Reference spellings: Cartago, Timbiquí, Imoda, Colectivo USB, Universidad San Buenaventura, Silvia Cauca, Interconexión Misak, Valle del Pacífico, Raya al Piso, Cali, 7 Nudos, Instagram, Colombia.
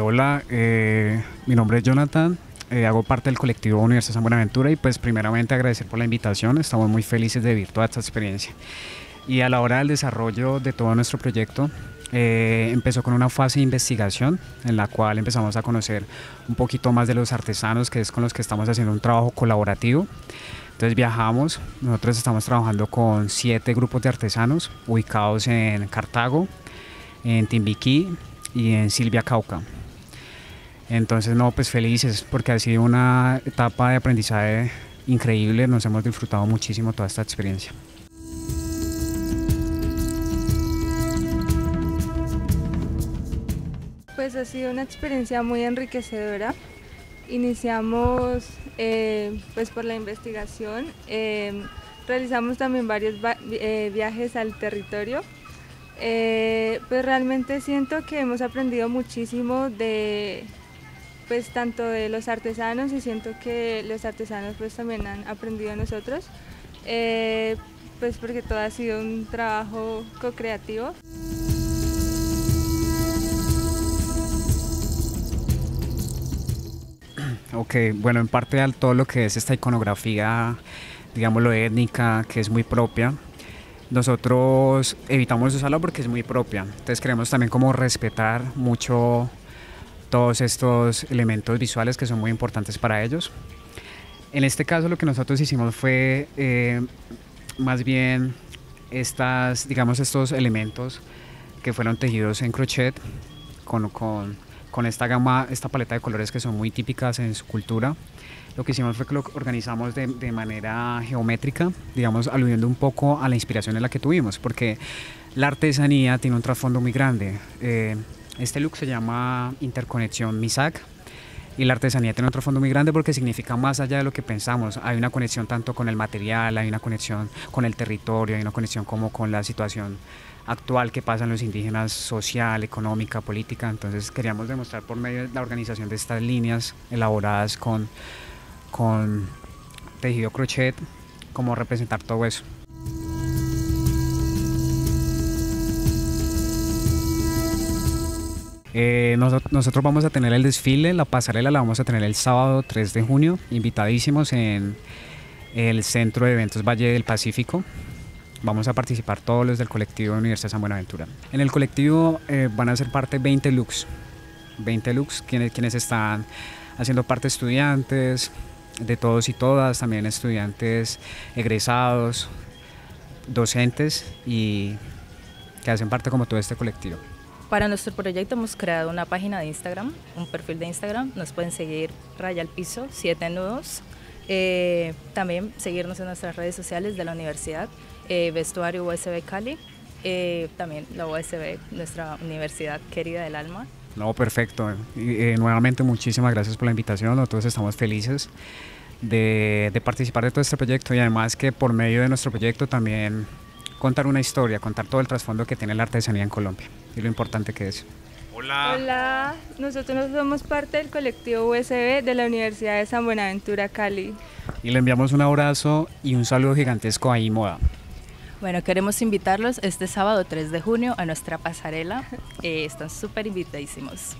Hola, mi nombre es Jonathan, hago parte del colectivo Universidad San Buenaventura y pues primeramente agradecer por la invitación, estamos muy felices de vivir toda esta experiencia. Y a la hora del desarrollo de todo nuestro proyecto, empezó con una fase de investigación en la cual empezamos a conocer un poquito más de los artesanos, que es con los que estamos haciendo un trabajo colaborativo. Entonces viajamos, nosotros estamos trabajando con 7 grupos de artesanos ubicados en Cartago, en Timbiquí y en Silvia Cauca. Entonces no, pues felices porque ha sido una etapa de aprendizaje increíble, nos hemos disfrutado muchísimo toda esta experiencia. Pues ha sido una experiencia muy enriquecedora. Iniciamos pues por la investigación, realizamos también varios viajes al territorio. Pues realmente siento que hemos aprendido muchísimo de, pues tanto de los artesanos, y siento que los artesanos pues también han aprendido de nosotros, pues porque todo ha sido un trabajo co-creativo. Ok, bueno, en parte de todo lo que es esta iconografía, digámoslo étnica, que es muy propia, nosotros evitamos usarla porque es muy propia. Entonces queremos también como respetar mucho todos estos elementos visuales que son muy importantes para ellos. En este caso lo que nosotros hicimos fue más bien estos elementos que fueron tejidos en crochet con esta paleta de colores que son muy típicas en su cultura. Lo que hicimos fue que lo organizamos de manera geométrica, digamos, aludiendo un poco a la inspiración en la que tuvimos, porque la artesanía tiene un trasfondo muy grande. Este look se llama Interconexión Misak, y la artesanía tiene un trasfondo muy grande porque significa más allá de lo que pensamos. Hay una conexión tanto con el material, hay una conexión con el territorio, hay una conexión como con la situación actual que pasan los indígenas, social, económica, política. Entonces queríamos demostrar por medio de la organización de estas líneas elaboradas con tejido crochet, cómo representar todo eso. Nosotros vamos a tener el desfile, la pasarela la vamos a tener el sábado 3 de junio, invitadísimos en el Centro de Eventos Valle del Pacífico. Vamos a participar todos los del colectivo de Universidad San Buenaventura. En el colectivo van a ser parte 20 looks, quienes están haciendo parte estudiantes, de todos y todas, también estudiantes egresados, docentes y que hacen parte como todo este colectivo. Para nuestro proyecto hemos creado una página de Instagram, un perfil de Instagram, nos pueden seguir Raya al Piso, 7 Nudos, también seguirnos en nuestras redes sociales de la universidad, vestuario USB Cali, también la USB, nuestra universidad querida del alma. No, perfecto. Nuevamente muchísimas gracias por la invitación, nosotros estamos felices de participar de todo este proyecto y además que por medio de nuestro proyecto también contar una historia, contar todo el trasfondo que tiene la artesanía en Colombia y lo importante que es. Hola. Hola, nosotros somos parte del colectivo USB de la Universidad de San Buenaventura, Cali. Y le enviamos un abrazo y un saludo gigantesco a Imoda. Bueno, queremos invitarlos este sábado 3 de junio a nuestra pasarela, están súper invitadísimos.